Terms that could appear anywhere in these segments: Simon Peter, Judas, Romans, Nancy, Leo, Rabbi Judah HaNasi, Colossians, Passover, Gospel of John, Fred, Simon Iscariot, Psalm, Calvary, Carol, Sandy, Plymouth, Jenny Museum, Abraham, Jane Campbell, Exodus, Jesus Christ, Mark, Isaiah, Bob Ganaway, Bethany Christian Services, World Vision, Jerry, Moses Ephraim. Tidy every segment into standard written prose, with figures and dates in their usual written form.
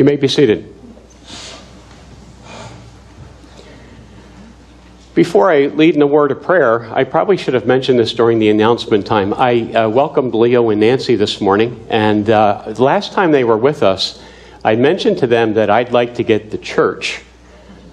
You may be seated. Before I lead in a word of prayer, I probably should have mentioned this during the announcement time. I welcomed Leo and Nancy this morning, and the last time they were with us, I mentioned to them that I'd like to get the church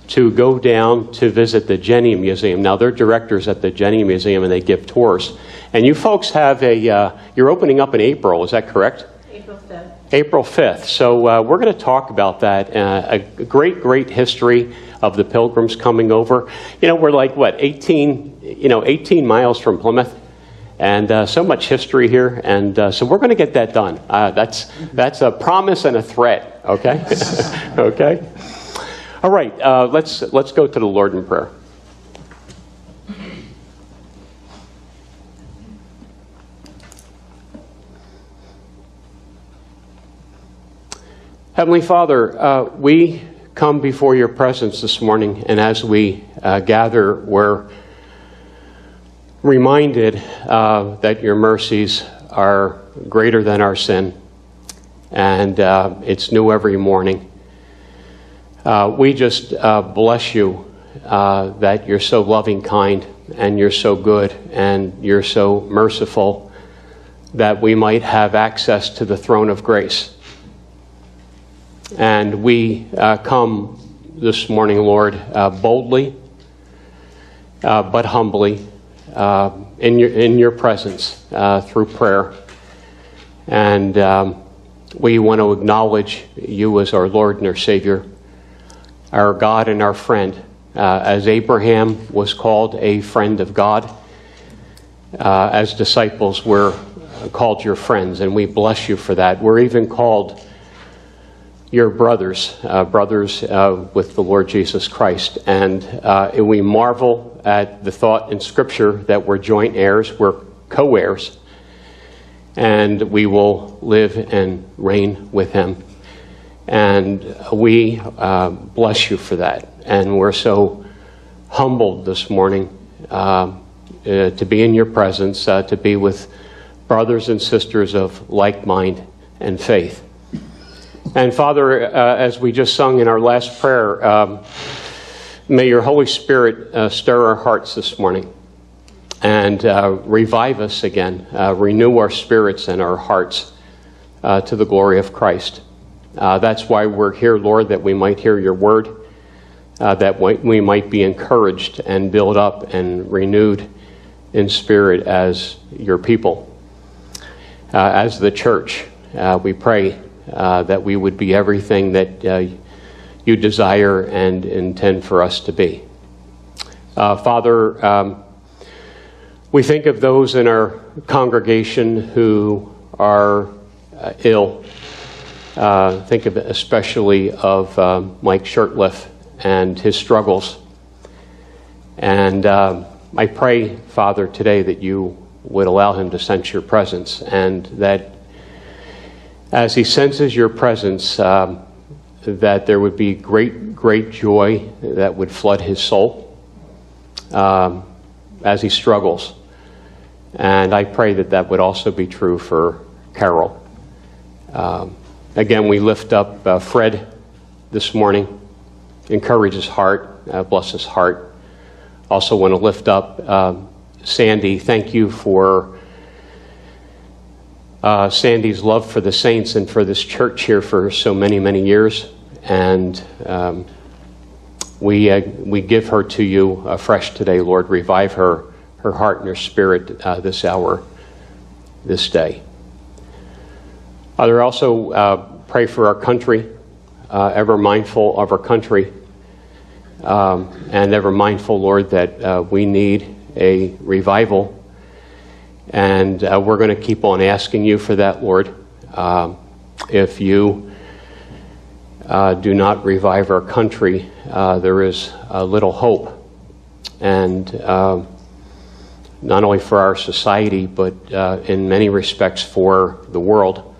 to go down to visit the Jenny Museum. Now, they're directors at the Jenny Museum, and they give tours. And you folks have a, you're opening up in April, is that correct? April 5th. April 5th. So we're going to talk about that, a great history of the pilgrims coming over. You know, we're like, what, 18 miles from Plymouth? And so much history here, and so we're going to get that done. That's a promise and a threat, okay? Okay? All right, let's go to the Lord in prayer. Heavenly Father, we come before your presence this morning, and as we gather, we're reminded that your mercies are greater than our sin, and it's new every morning. We just bless you that you're so loving, kind, and you're so good, and you're so merciful that we might have access to the throne of grace. And we come this morning, Lord, boldly but humbly in your presence through prayer. And we want to acknowledge you as our Lord and our Savior, our God and our friend. As Abraham was called a friend of God, as disciples we're called your friends, and we bless you for that. We're even called your brothers, with the Lord Jesus Christ. And we marvel at the thought in Scripture that we're joint heirs, we're co-heirs, and we will live and reign with him. And we bless you for that. And we're so humbled this morning to be in your presence, to be with brothers and sisters of like mind and faith. And Father, as we just sung in our last prayer, may your Holy Spirit stir our hearts this morning and revive us again, renew our spirits and our hearts to the glory of Christ. That's why we're here, Lord, that we might hear your word, that we might be encouraged and built up and renewed in spirit as your people, as the church. We pray that we would be everything that you desire and intend for us to be. Father, we think of those in our congregation who are ill. Think of especially of Mike Shurtleff and his struggles. And I pray, Father, today that you would allow him to sense your presence, and that as he senses your presence, that there would be great joy that would flood his soul as he struggles. And I pray that that would also be true for Carol. Again, we lift up Fred this morning. Encourage his heart. Bless his heart. Also want to lift up Sandy. Thank you for Sandy's love for the saints and for this church here for so many years. And we give her to you afresh today, Lord. Revive her heart and her spirit this hour, this day. Father, also pray for our country, ever mindful of our country, and ever mindful, Lord, that we need a revival. And we're going to keep on asking you for that, Lord. If you do not revive our country, there is a little hope. And not only for our society, but in many respects for the world.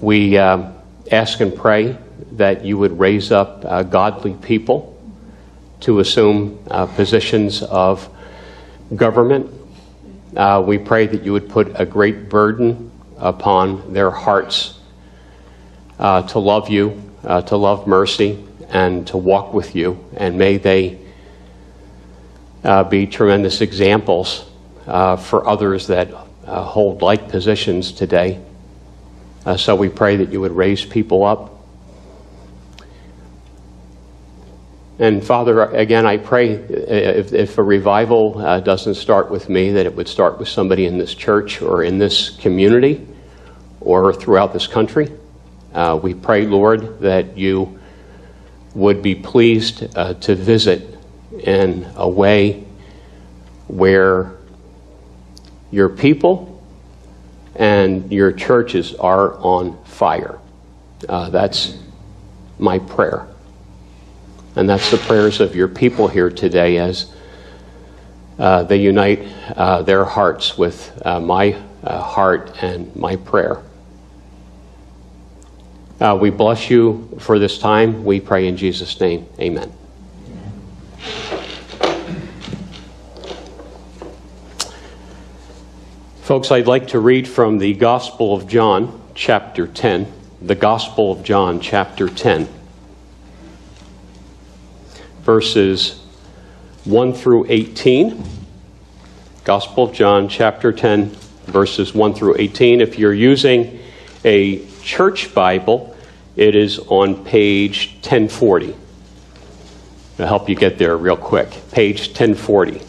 We ask and pray that you would raise up godly people to assume positions of government. We pray that you would put a great burden upon their hearts to love you, to love mercy, and to walk with you. And may they be tremendous examples for others that hold like positions today. So we pray that you would raise people up. And Father, again, I pray if a revival doesn't start with me, that it would start with somebody in this church or in this community or throughout this country. We pray, Lord, that you would be pleased to visit in a way where your people and your churches are on fire. That's my prayer. And that's the prayers of your people here today as they unite their hearts with my heart and my prayer. We bless you for this time. We pray in Jesus' name. Amen. Folks, I'd like to read from the Gospel of John, chapter 10. The Gospel of John, chapter 10. Verses 1 through 18. Gospel of John, chapter 10, verses 1 through 18. If you're using a church Bible, it is on page 1040. I'll help you get there real quick. Page 1040.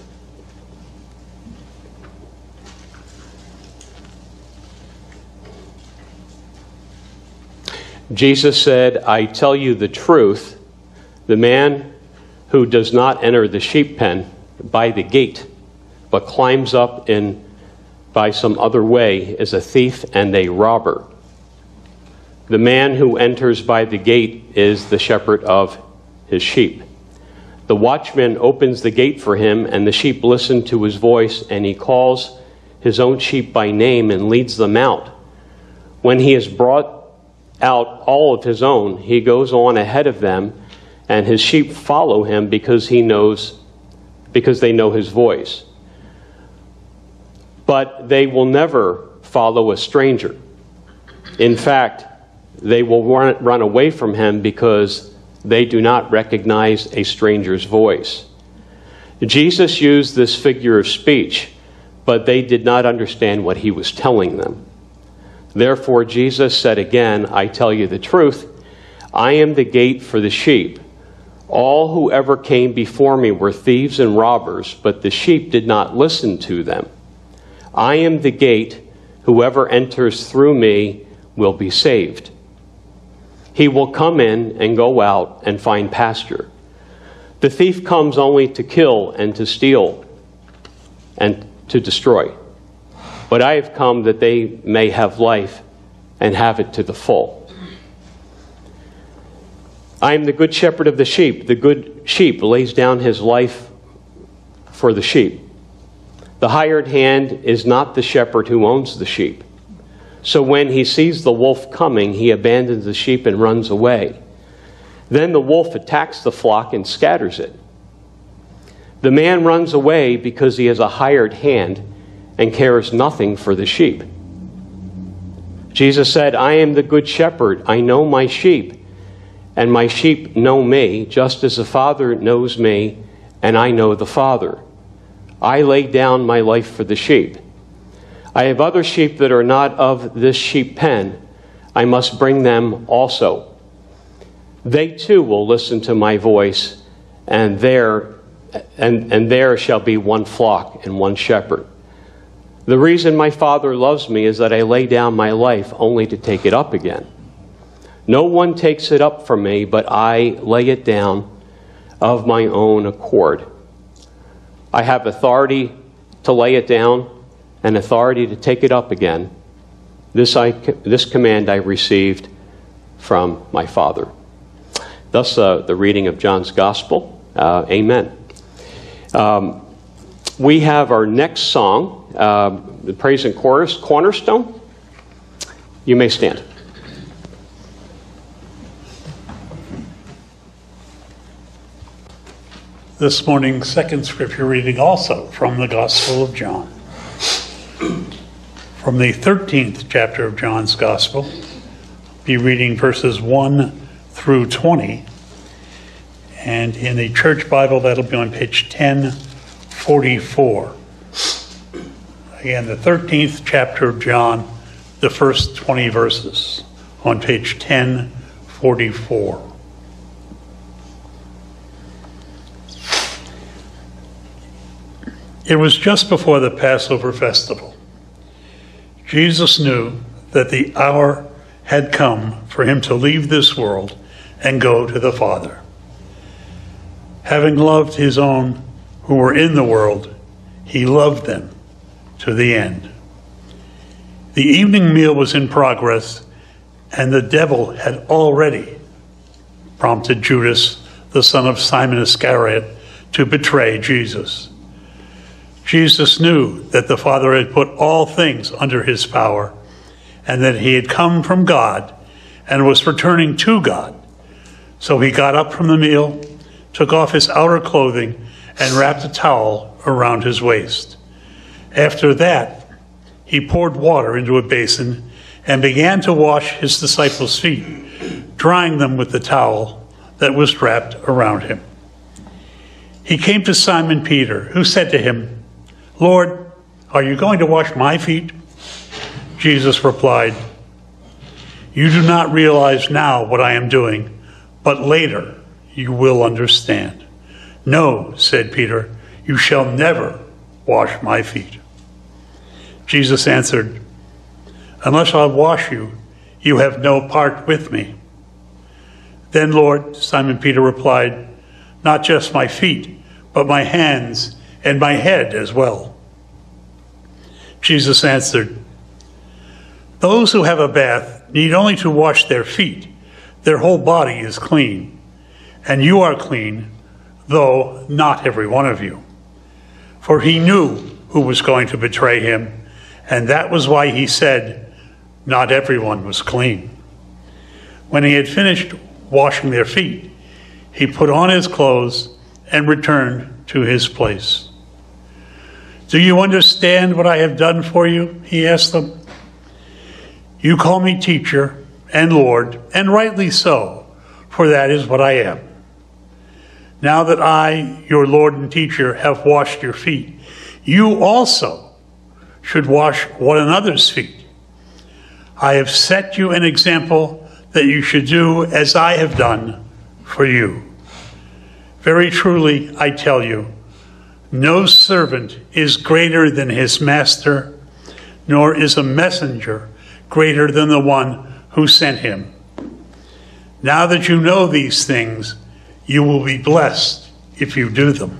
Jesus said, "I tell you the truth, the man who does not enter the sheep pen by the gate, but climbs up in by some other way, is a thief and a robber. The man who enters by the gate is the shepherd of his sheep. The watchman opens the gate for him, and the sheep listen to his voice, and he calls his own sheep by name and leads them out. When he has brought out all of his own, he goes on ahead of them, and his sheep follow him because they know his voice. But they will never follow a stranger. In fact, they will run away from him because they do not recognize a stranger's voice." Jesus used this figure of speech, but they did not understand what he was telling them. Therefore, Jesus said again, "I tell you the truth, I am the gate for the sheep. All who ever came before me were thieves and robbers, but the sheep did not listen to them. I am the gate. Whoever enters through me will be saved. He will come in and go out and find pasture. The thief comes only to kill and to steal and to destroy. But I have come that they may have life and have it to the full. I am the good shepherd of the sheep. The good sheep lays down his life for the sheep. The hired hand is not the shepherd who owns the sheep. So when he sees the wolf coming, he abandons the sheep and runs away. Then the wolf attacks the flock and scatters it. The man runs away because he is a hired hand and cares nothing for the sheep." Jesus said, "I am the good shepherd. I know my sheep, and my sheep know me, just as the Father knows me, and I know the Father. I lay down my life for the sheep. I have other sheep that are not of this sheep pen. I must bring them also. They too will listen to my voice, and there shall be one flock and one shepherd. The reason my Father loves me is that I lay down my life only to take it up again. No one takes it up from me, but I lay it down of my own accord. I have authority to lay it down and authority to take it up again. This command I received from my Father." Thus the reading of John's Gospel. Amen. We have our next song, the Praise and Chorus, Cornerstone. You may stand. This morning's second scripture reading also from the Gospel of John. From the 13th chapter of John's Gospel, be reading verses 1 through 20. And in the church Bible, that'll be on page 1044. Again, the 13th chapter of John, the first 20 verses on page 1044. It was just before the Passover festival. Jesus knew that the hour had come for him to leave this world and go to the Father. Having loved his own who were in the world, he loved them to the end. The evening meal was in progress, and the devil had already prompted Judas, the son of Simon Iscariot, to betray Jesus. Jesus knew that the Father had put all things under his power, and that he had come from God and was returning to God. So he got up from the meal, took off his outer clothing, and wrapped a towel around his waist. After that, he poured water into a basin and began to wash his disciples' feet, drying them with the towel that was wrapped around him. He came to Simon Peter, who said to him, "Lord, are you going to wash my feet?" Jesus replied, "You do not realize now what I am doing, but later you will understand." "No," said Peter, "you shall never wash my feet." Jesus answered, "Unless I wash you, you have no part with me." "Then, Lord," Simon Peter replied, "not just my feet, but my hands and my head as well." Jesus answered, "Those who have a bath need only to wash their feet. Their whole body is clean. And you are clean, though not every one of you." For he knew who was going to betray him, and that was why he said, "Not everyone was clean." When he had finished washing their feet, he put on his clothes and returned to his place. "Do you understand what I have done for you?" he asked them. "You call me teacher and Lord, and rightly so, for that is what I am. Now that I, your Lord and teacher, have washed your feet, you also should wash one another's feet. I have set you an example that you should do as I have done for you. Very truly, I tell you, no servant is greater than his master, nor is a messenger greater than the one who sent him. Now that you know these things, you will be blessed if you do them.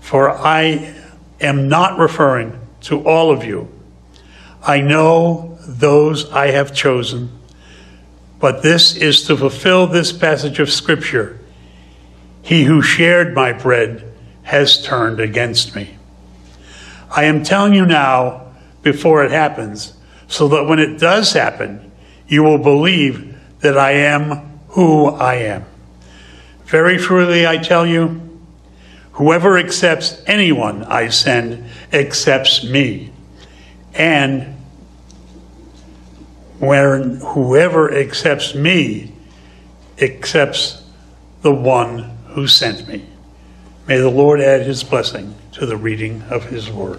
For I am not referring to all of you. I know those I have chosen, but this is to fulfill this passage of Scripture. He who shared my bread has turned against me. I am telling you now before it happens, so that when it does happen, you will believe that I am who I am. Very truly, I tell you, whoever accepts anyone I send accepts me, and whoever accepts me accepts the one who sent me." May the Lord add his blessing to the reading of his word.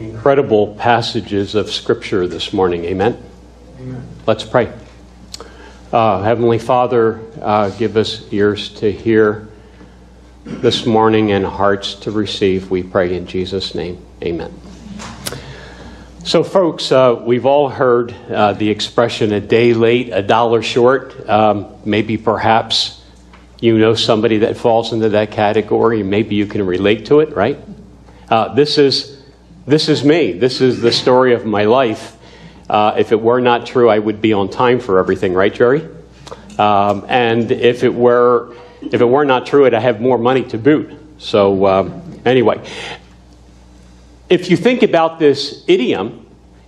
Incredible passages of Scripture this morning. Amen? Amen. Let's pray. Heavenly Father, give us ears to hear this morning and hearts to receive, we pray in Jesus' name. Amen. So folks, we've all heard the expression, a day late, a dollar short. Maybe perhaps you know somebody that falls into that category. Maybe you can relate to it, right? This is me. This is the story of my life. If it were not true, I would be on time for everything, right, Jerry? And if it were not true, I'd have more money to boot. So anyway, if you think about this idiom,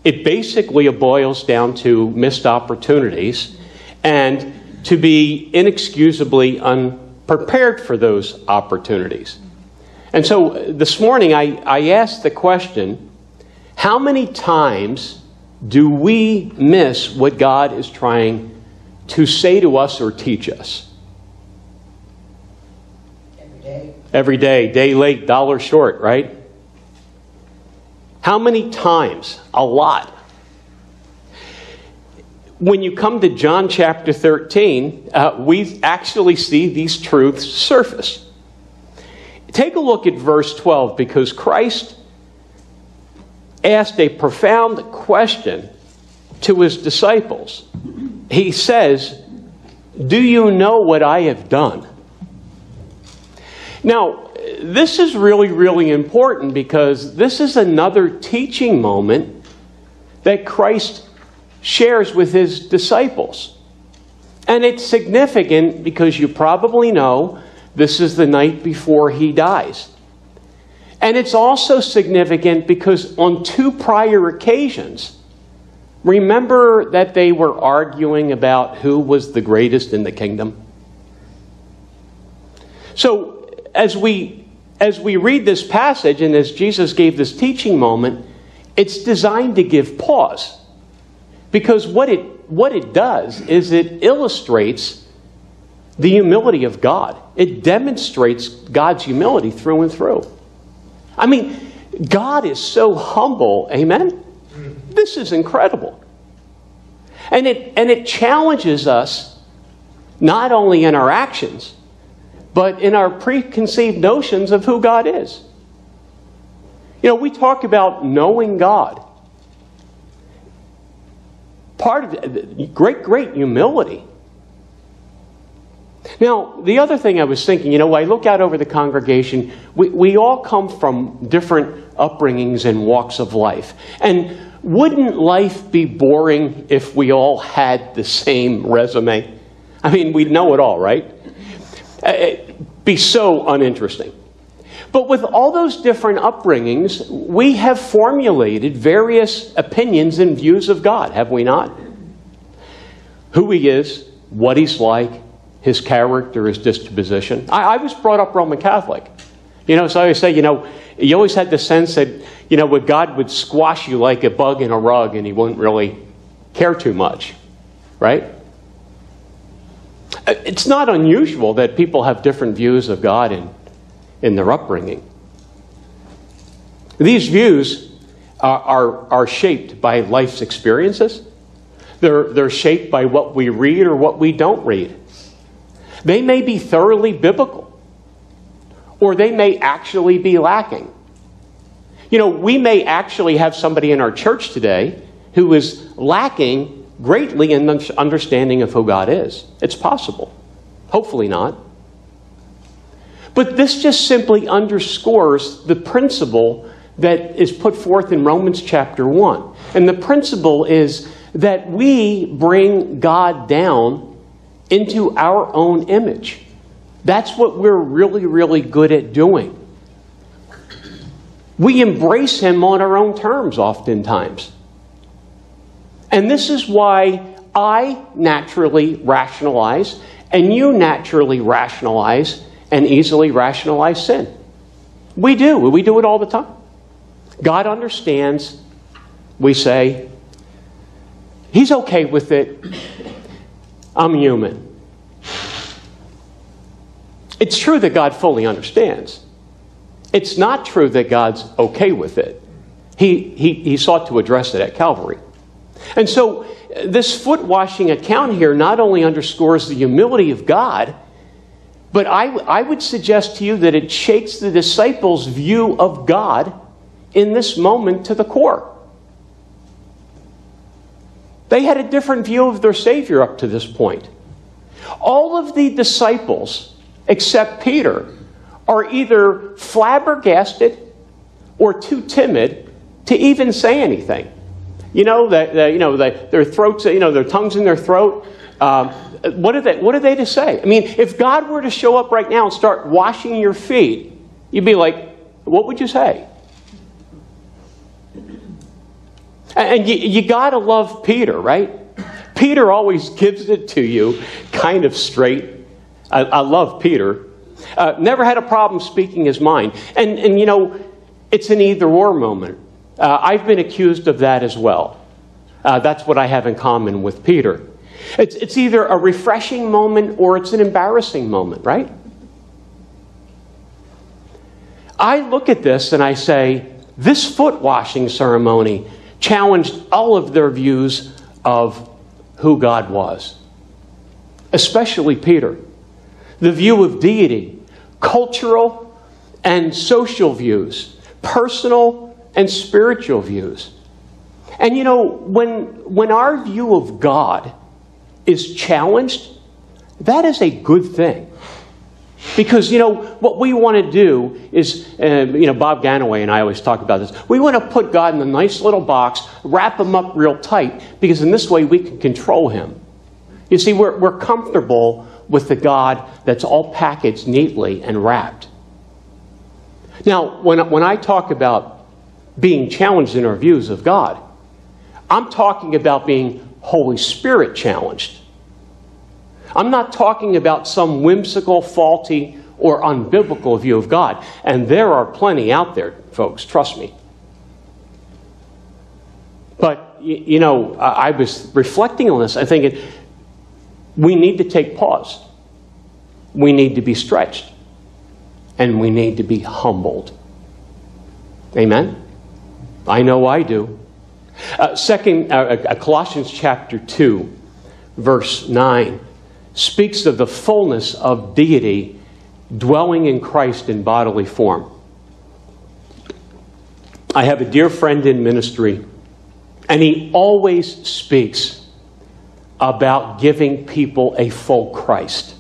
it basically boils down to missed opportunities and to be inexcusably unprepared prepared for those opportunities. And so this morning I asked the question, how many times do we miss what God is trying to say to us or teach us? Every day. Every day, day late, dollar short, right? How many times? A lot. When you come to John chapter 13, we actually see these truths surface. Take a look at verse 12, because Christ asked a profound question to his disciples. He says, "Do you know what I have done?" Now, this is really, really important, because this is another teaching moment that Christ shares with his disciples. And it's significant because you probably know this is the night before he dies. And it's also significant because on two prior occasions, remember that they were arguing about who was the greatest in the kingdom? So as we read this passage and as Jesus gave this teaching moment, it's designed to give pause. Because what it does is it illustrates the humility of God. It demonstrates God's humility through and through. I mean, God is so humble, amen? This is incredible. And it challenges us not only in our actions, but in our preconceived notions of who God is. You know, we talk about knowing God. Part of great, great humility. Now, the other thing I was thinking, you know, I look out over the congregation, we all come from different upbringings and walks of life. And wouldn't life be boring if we all had the same resume? I mean, we'd know it all, right? It'd be so uninteresting. But with all those different upbringings, we have formulated various opinions and views of God, have we not? Who he is, what he's like, his character, his disposition. I was brought up Roman Catholic. You know, so I always say, you know, you always had the sense that, you know, God would squash you like a bug in a rug and he wouldn't really care too much, right? It's not unusual that people have different views of God in their upbringing. These views are shaped by life's experiences. They're shaped by what we read or what we don't read. They may be thoroughly biblical, or they may actually be lacking. You know, we may actually have somebody in our church today who is lacking greatly in the understanding of who God is. It's possible. Hopefully not. But this just simply underscores the principle that is put forth in Romans chapter 1. And the principle is that we bring God down into our own image. That's what we're really, really good at doing. We embrace him on our own terms oftentimes. And this is why I naturally rationalize and you naturally rationalize and easily rationalize sin. We do. We do it all the time. God understands. We say, he's okay with it. I'm human. It's true that God fully understands. It's not true that God's okay with it. He sought to address it at Calvary. And so this foot washing account here not only underscores the humility of God, but I would suggest to you that it shakes the disciples' view of God in this moment to the core. They had a different view of their Savior up to this point. All of the disciples, except Peter, are either flabbergasted or too timid to even say anything. You know, their throats, you know, their tongues in their throat. What are they to say? I mean, if God were to show up right now and start washing your feet, you'd be like, what would you say? And you got to love Peter, right? Peter always gives it to you kind of straight. I love Peter. Never had a problem speaking his mind. And you know, it's an either-or moment. I've been accused of that as well. That's what I have in common with Peter. It's either a refreshing moment or it's an embarrassing moment, right? I look at this and I say, this foot washing ceremony challenged all of their views of who God was, especially Peter. The view of deity, cultural and social views, personal and spiritual views. And you know, when our view of God is challenged, that is a good thing. Because, you know, what we want to do is, you know, Bob Ganaway and I always talk about this. We want to put God in a nice little box, wrap him up real tight, because in this way we can control him. You see, we're comfortable with the God that's all packaged neatly and wrapped. Now, when I talk about being challenged in our views of God, I'm talking about being Holy Spirit challenged. I'm not talking about some whimsical, faulty, or unbiblical view of God. And there are plenty out there, folks, trust me. But, you know, I was reflecting on this. I think we need to take pause. We need to be stretched. And we need to be humbled. Amen? I know I do. Colossians chapter 2, verse 9. Speaks of the fullness of deity dwelling in Christ in bodily form. I have a dear friend in ministry, and he always speaks about giving people a full Christ.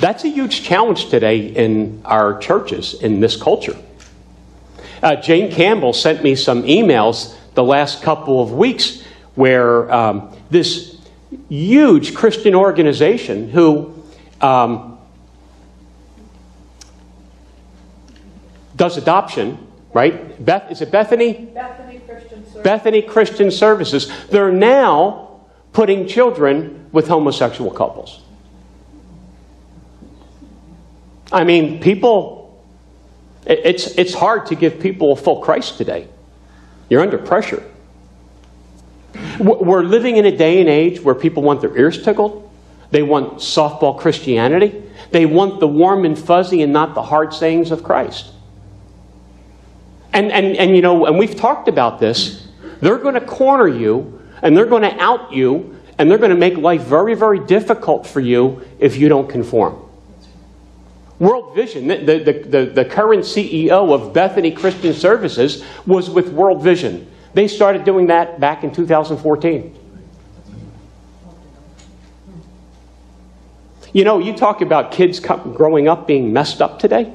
That's a huge challenge today in our churches, in this culture. Jane Campbell sent me some emails the last couple of weeks where this huge Christian organization who does adoption, right? Is it Bethany? Bethany Christian Services. Bethany Christian Services. They're now putting children with homosexual couples. I mean, people, it's hard to give people a full Christ today. You're under pressure. We're living in a day and age where people want their ears tickled. They want softball Christianity. They want the warm and fuzzy and not the hard sayings of Christ. And you know, and we've talked about this. They're going to corner you, and they're going to out you, and they're going to make life very, very difficult for you if you don't conform. World Vision, the current CEO of Bethany Christian Services was with World Vision. They started doing that back in 2014. You know, you talk about kids growing up being messed up today.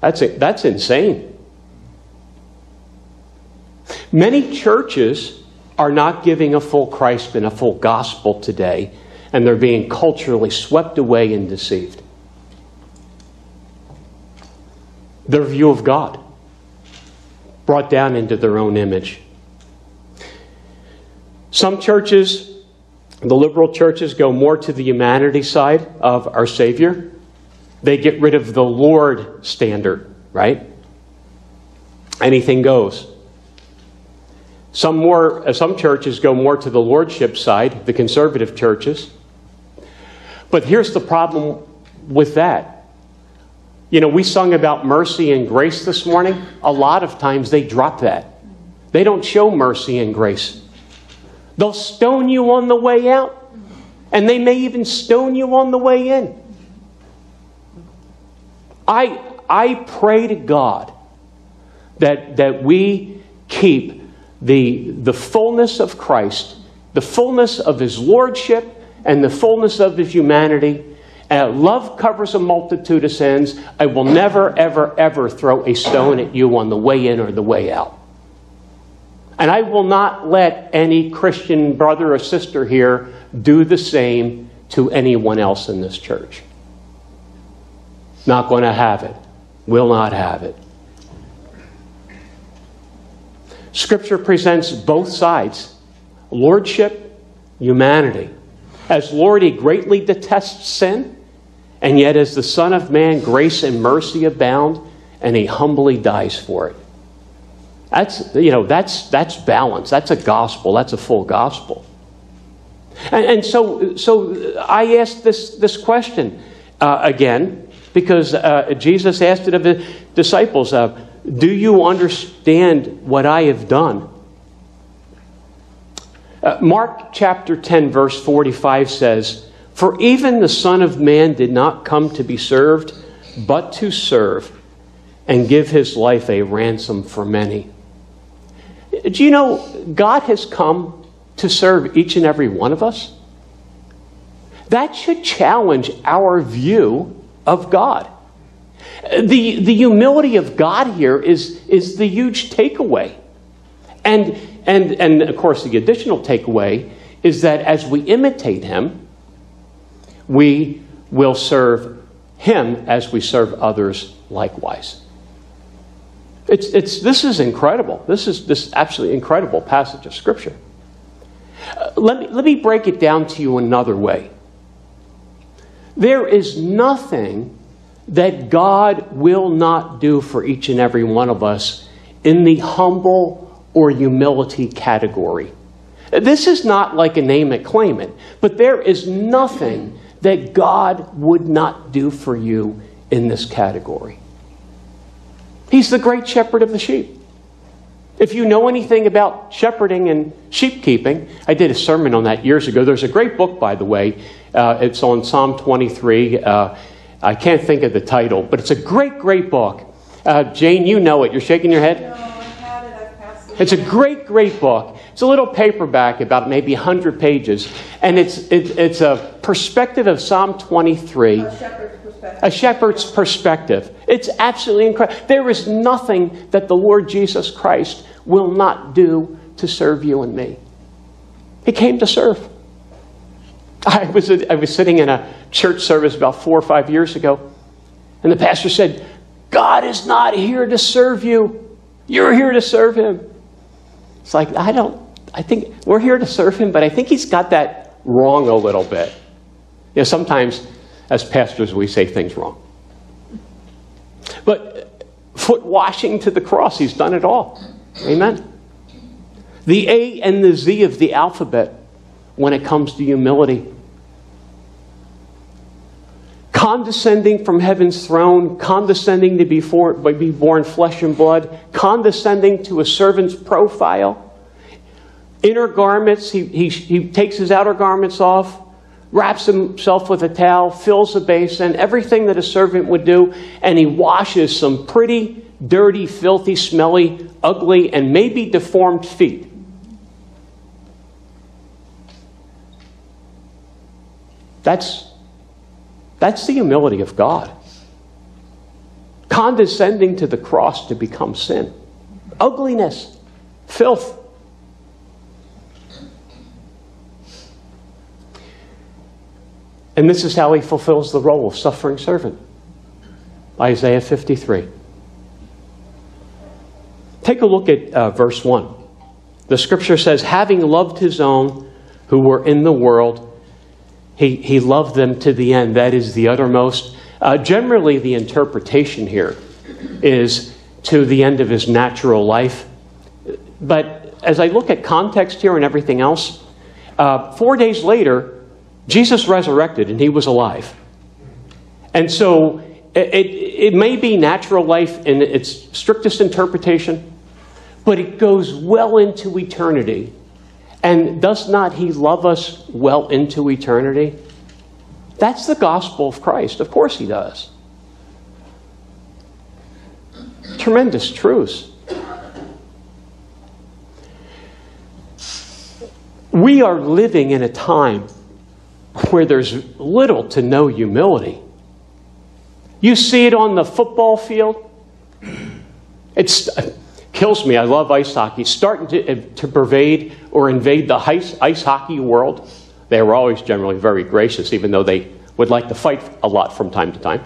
That's insane. Many churches are not giving a full Christ and a full gospel today, and they're being culturally swept away and deceived. Their view of God, brought down into their own image. Some churches, the liberal churches, go more to the humanity side of our Savior. They get rid of the Lord standard, right? Anything goes. Some churches go more to the lordship side, the conservative churches. But here's the problem with that. You know, we sung about mercy and grace this morning. A lot of times they drop that. They don't show mercy and grace. They'll stone you on the way out, and they may even stone you on the way in. I pray to God that we keep the fullness of Christ, the fullness of His lordship, and the fullness of His humanity. Love covers a multitude of sins. I will never, ever, ever throw a stone at you on the way in or the way out. And I will not let any Christian brother or sister here do the same to anyone else in this church. Not going to have it. Will not have it. Scripture presents both sides, lordship humanity. As Lord, he greatly detests sin, and yet as the Son of Man, grace and mercy abound, and he humbly dies for it. That's, you know, that's balance. That's a gospel. That's a full gospel. And so I asked this question again, because Jesus asked it of the disciples, do you understand what I have done? Mark chapter 10, verse 45 says, for even the Son of Man did not come to be served, but to serve and give his life a ransom for many. Do you know God has come to serve each and every one of us? That should challenge our view of God. The humility of God here is the huge takeaway. And of course, the additional takeaway is that as we imitate him, we will serve him as we serve others likewise. This is incredible. This is absolutely incredible passage of Scripture. Let me break it down to you another way. There is nothing that God will not do for each and every one of us in the humble or humility category. This is not like a name it, claim it, but there is nothing that God would not do for you in this category. He's the great shepherd of the sheep. If you know anything about shepherding and sheep keeping, I did a sermon on that years ago. There's a great book, by the way. It's on Psalm 23. I can't think of the title, but it's a great, great book. Jane, you know it. You're shaking your head? No, how did I pass it? It's a great, great book. It's a little paperback, about maybe 100 pages. And it's a perspective of Psalm 23. A shepherd's perspective. A shepherd's perspective. It's absolutely incredible. There is nothing that the Lord Jesus Christ will not do to serve you and me. He came to serve. I was sitting in a church service about 4 or 5 years ago, and the pastor said, God is not here to serve you. You're here to serve him. It's like, I think we're here to serve him, but I think he's got that wrong a little bit. You know, sometimes as pastors, we say things wrong. But foot washing to the cross, he's done it all. Amen. The A and the Z of the alphabet when it comes to humility. Condescending from heaven's throne, condescending to be born flesh and blood, condescending to a servant's profile. Inner garments, he takes his outer garments off, wraps himself with a towel, fills the basin, everything that a servant would do, and he washes some pretty dirty, filthy, smelly, ugly, and maybe deformed feet. That's the humility of God. Condescending to the cross to become sin. Ugliness, filth. And this is how he fulfills the role of suffering servant. Isaiah 53. Take a look at verse 1. The Scripture says, having loved his own who were in the world, he loved them to the end. That is the uttermost. Generally, the interpretation here is to the end of his natural life. But as I look at context here and everything else, 4 days later, Jesus resurrected and he was alive. And so it may be natural life in its strictest interpretation, but it goes well into eternity. And does not he love us well into eternity? That's the gospel of Christ. Of course he does. Tremendous truths. We are living in a time where there's little to no humility. You see it on the football field. It kills me. I love ice hockey. Starting to pervade or invade the ice hockey world. They were always generally very gracious, even though they would like to fight a lot from time to time.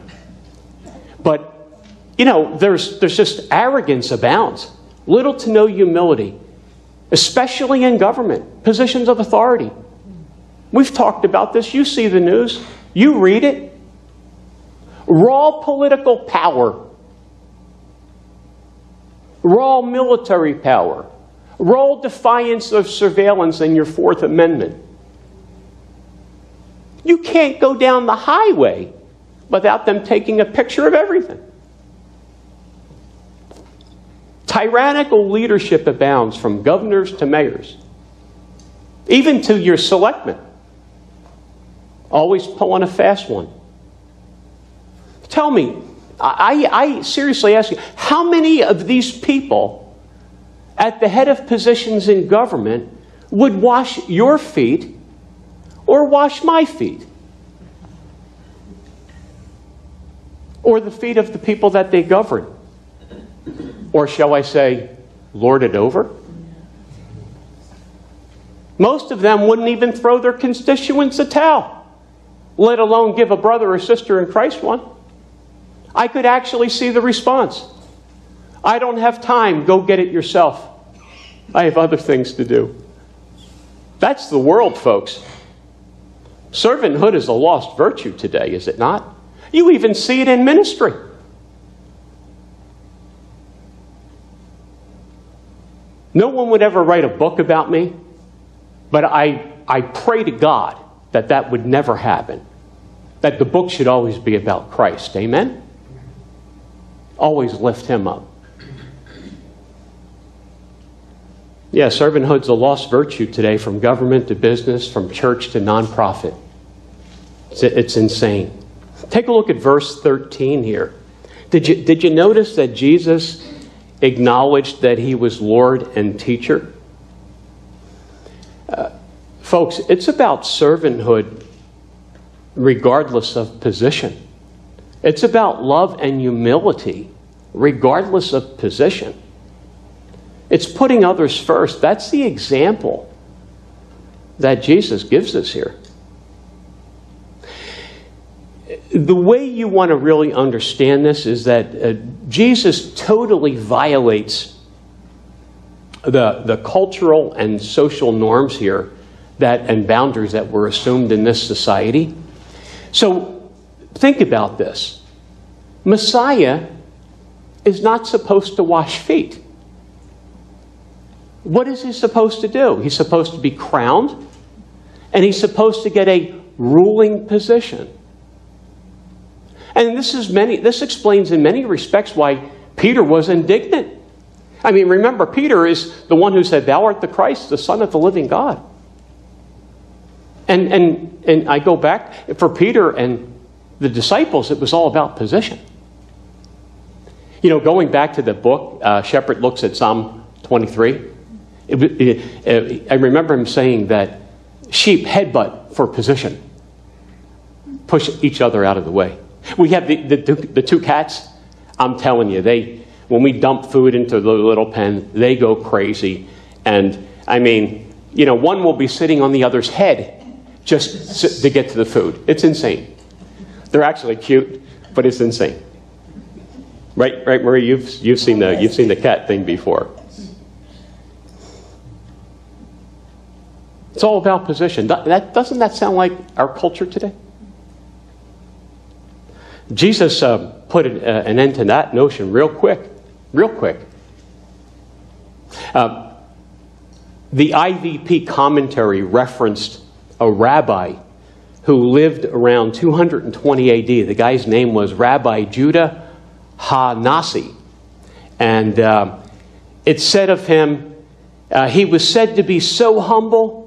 But, you know, there's just arrogance abounds. Little to no humility, especially in government, positions of authority. We've talked about this. You see the news. You read it. Raw political power. Raw military power. Raw defiance of surveillance and your Fourth Amendment. You can't go down the highway without them taking a picture of everything. Tyrannical leadership abounds from governors to mayors, even to your selectmen, always pulling a fast one. Tell me, I seriously ask you, how many of these people at the head of positions in government would wash your feet or wash my feet? Or the feet of the people that they govern? Or shall I say, lord it over? Most of them wouldn't even throw their constituents a towel, let alone give a brother or sister in Christ one. I could actually see the response. I don't have time. Go get it yourself. I have other things to do. That's the world, folks. Servanthood is a lost virtue today, is it not? You even see it in ministry. No one would ever write a book about me, but I pray to God that that would never happen. That the book should always be about Christ. Amen? Always lift him up. Yeah, servanthood's a lost virtue today, from government to business, from church to nonprofit. It's insane. Take a look at verse 13 here. Did you notice that Jesus acknowledged that he was Lord and teacher? Folks, it's about servanthood regardless of position. It's about love and humility regardless of position. It's putting others first. That's the example that Jesus gives us here. The way you want to really understand this is that Jesus totally violates the cultural and social norms here and boundaries that were assumed in this society. So think about this. Messiah is not supposed to wash feet. What is he supposed to do? He's supposed to be crowned, and he's supposed to get a ruling position. And this explains in many respects why Peter was indignant. I mean, remember, Peter is the one who said, "Thou art the Christ, the Son of the living God." And I go back, for Peter and the disciples, it was all about position. You know, going back to the book, Shepherd looks at Psalm 23. I remember him saying that sheep headbutt for position, push each other out of the way. We have the two cats. I'm telling you, when we dump food into the little pen, they go crazy. And I mean, you know, one will be sitting on the other's head just to get to the food. It's insane. They're actually cute, but it's insane. Right, Marie, you've seen the cat thing before. It's all about position. Doesn't that sound like our culture today? Jesus put an end to that notion real quick. The IVP commentary referenced a rabbi who lived around 220 AD. The guy's name was Rabbi Judah HaNasi. And it said of him, he was said to be so humble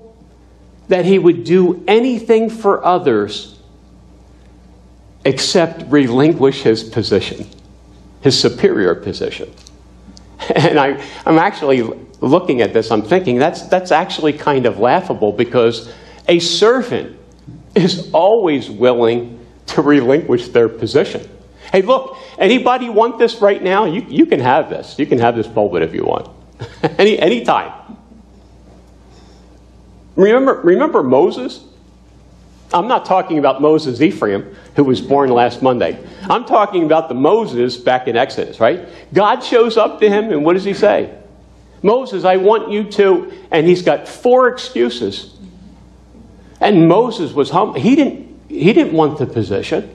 that he would do anything for others except relinquish his position, his superior position. And I'm actually looking at this, I'm thinking that's actually kind of laughable, because a servant is always willing to relinquish their position. Hey, look, anybody want this right now? You can have this. You can have this pulpit if you want. Anytime. Remember Moses? I'm not talking about Moses Ephraim, who was born last Monday. I'm talking about the Moses back in Exodus, right? God shows up to him, and what does he say? Moses, I want you to, and he's got 4 excuses. And Moses was humble. He didn't want the position.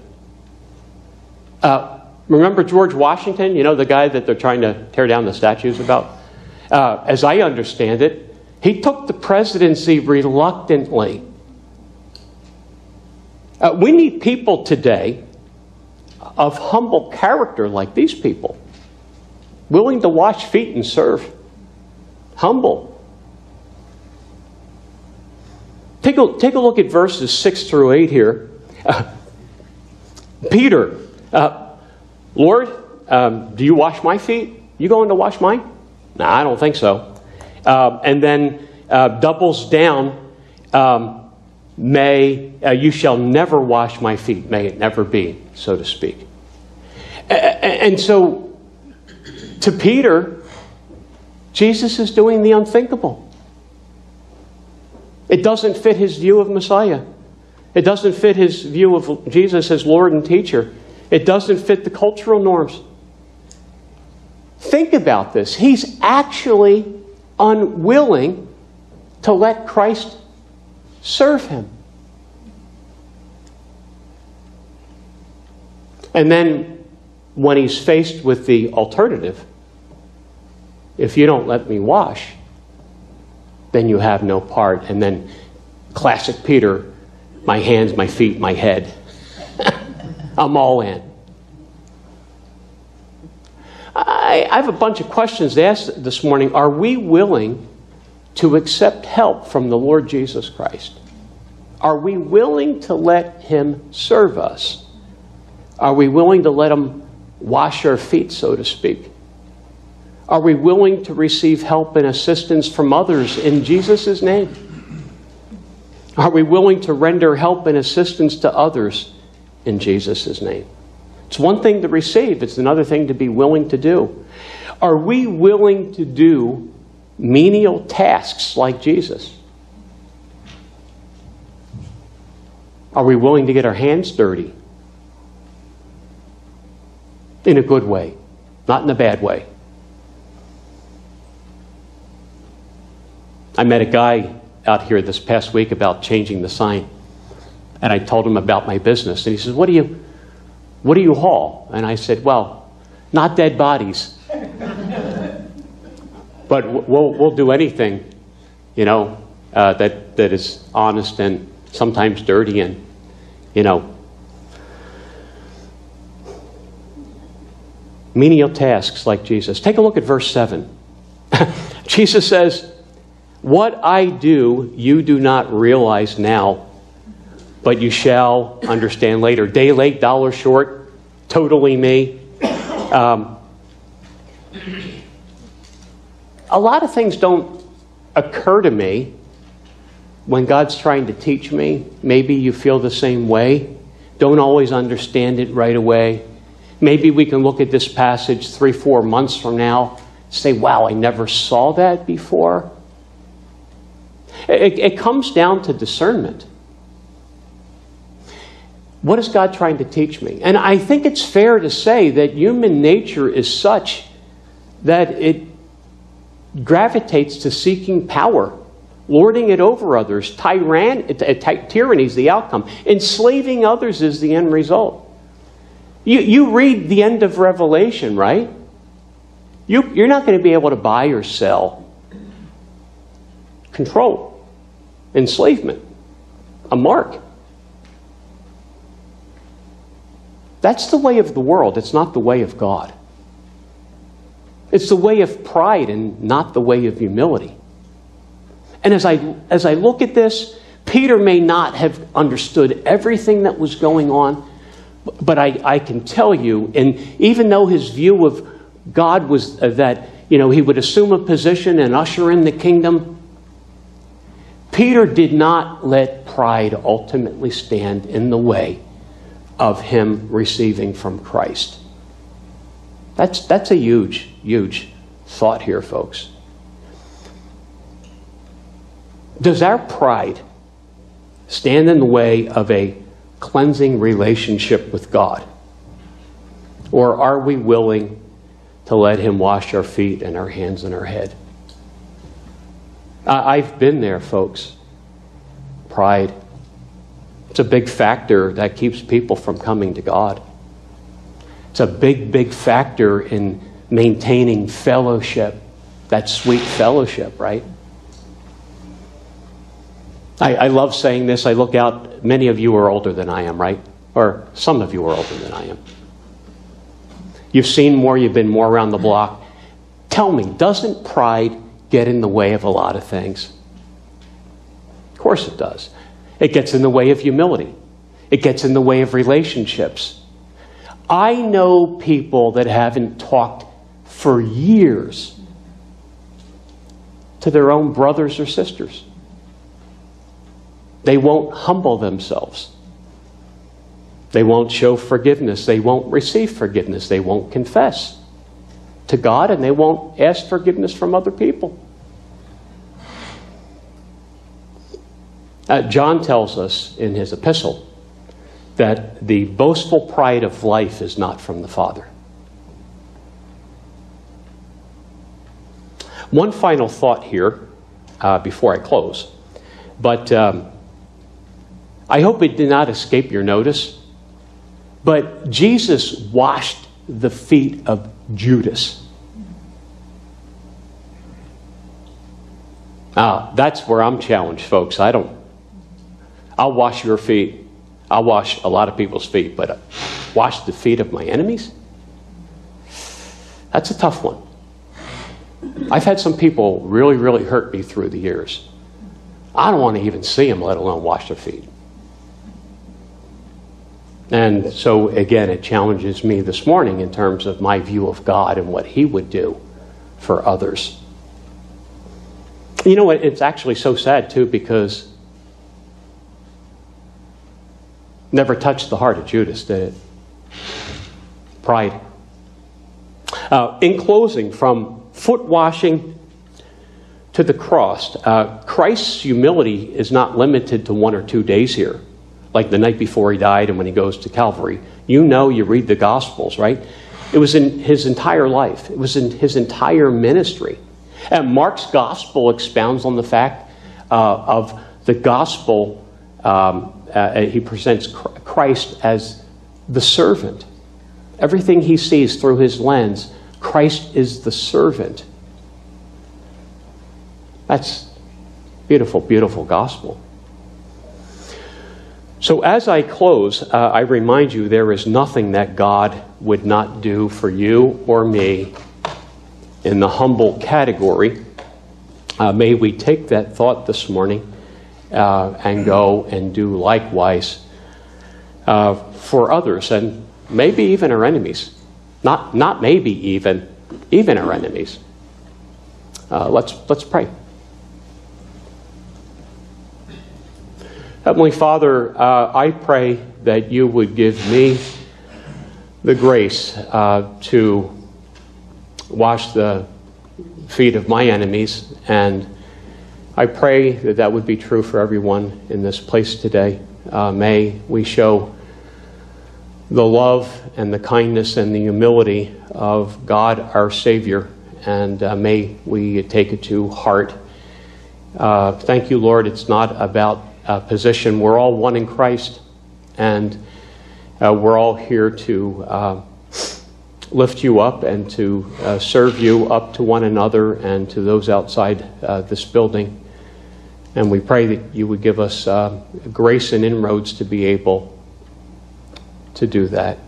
Remember George Washington, you know, the guy that they're trying to tear down the statues about? As I understand it, he took the presidency reluctantly. We need people today of humble character like these people, willing to wash feet and serve. Humble. Take a look at verses 6 through 8 here. Peter, Lord, do you wash my feet? You going to wash mine? No, I don't think so. And then doubles down, you shall never wash my feet. May it never be, so to speak. And so to Peter, Jesus is doing the unthinkable. It doesn't fit his view of Messiah. It doesn't fit his view of Jesus as Lord and teacher. It doesn't fit the cultural norms. Think about this. He's actually unwilling to let Christ serve him. And then when he's faced with the alternative, if you don't let me wash, then you have no part. And then classic Peter, my hands, my feet, my head. I'm all in. I have a bunch of questions to ask this morning. Are we willing to accept help from the Lord Jesus Christ? Are we willing to let him serve us? Are we willing to let him wash our feet, so to speak? Are we willing to receive help and assistance from others in Jesus' name? Are we willing to render help and assistance to others in Jesus' name? It's one thing to receive. It's another thing to be willing to do. Are we willing to do menial tasks like Jesus? Are we willing to get our hands dirty? In a good way, not in a bad way. I met a guy out here this past week about changing the sign, and I told him about my business, and he says, what do you haul? And I said, well, not dead bodies, but we'll do anything, you know, that is honest and sometimes dirty, and, you know, menial tasks like Jesus. Take a look at verse 7. Jesus says, what I do, you do not realize now, but you shall understand later. Day late, dollar short, totally me. A lot of things don't occur to me when God's trying to teach me. Maybe you feel the same way. Don't always understand it right away. Maybe we can look at this passage 3-4 months from now, say, wow, I never saw that before. It comes down to discernment. What is God trying to teach me? And I think it's fair to say that human nature is such that it gravitates to seeking power, lording it over others. Tyranny is the outcome. Enslaving others is the end result. You read the end of Revelation, right? You're not going to be able to buy or sell. Control, enslavement, a mark. That's the way of the world. It's not the way of God. It's the way of pride and not the way of humility. And as I look at this, Peter may not have understood everything that was going on, but I can tell you, and even though his view of God was that, you know, he would assume a position and usher in the kingdom, Peter did not let pride ultimately stand in the way of him receiving from Christ. That's a huge, huge thought here, folks. Does our pride stand in the way of a cleansing relationship with God? Or are we willing to let him wash our feet and our hands and our head? I've been there, folks. Pride, It's a big factor that keeps people from coming to God. It's a big, big factor in maintaining fellowship, that sweet fellowship, right? I love saying this. I look out, many of you are older than I am, right? Or some of you are older than I am. You've seen more, you've been more around the block. Tell me, doesn't pride get in the way of a lot of things? Of course it does. It gets in the way of humility. It gets in the way of relationships. I know people that haven't talked for years to their own brothers or sisters. They won't humble themselves. They won't show forgiveness. They won't receive forgiveness. They won't confess to God, and they won't ask forgiveness from other people. John tells us in his epistle that the boastful pride of life is not from the Father. One final thought here before I close. But I hope it did not escape your notice. But Jesus washed the feet of Judas. That's where I'm challenged, folks. I'll wash your feet. I'll wash a lot of people's feet, but wash the feet of my enemies? That's a tough one. I've had some people really, really hurt me through the years. I don't want to even see them, let alone wash their feet. And so, again, it challenges me this morning in terms of my view of God and what he would do for others. You know what? It's actually so sad, too, because never touched the heart of Judas, did it? Pride. In closing, from foot washing to the cross, Christ's humility is not limited to 1 or 2 days here. Like the night before he died and when he goes to Calvary. You know, you read the Gospels, right? It was in his entire life. It was in his entire ministry. And Mark's Gospel expounds on the fact of the Gospel. He presents Christ as the servant. Everything he sees through his lens, Christ is the servant. That's beautiful, beautiful Gospel. So as I close, I remind you there is nothing that God would not do for you or me in the humble category. May we take that thought this morning and go and do likewise for others, and maybe even our enemies. Not maybe even our enemies. Let's pray. Heavenly Father, I pray that you would give me the grace to wash the feet of my enemies. And I pray that that would be true for everyone in this place today. May we show the love and the kindness and the humility of God, our Savior. And may we take it to heart. Thank you, Lord. It's not about position. We're all one in Christ, and we're all here to lift you up and to serve you up to one another and to those outside this building. And we pray that you would give us grace and inroads to be able to do that.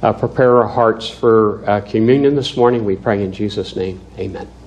Prepare our hearts for communion this morning. We pray in Jesus' name. Amen.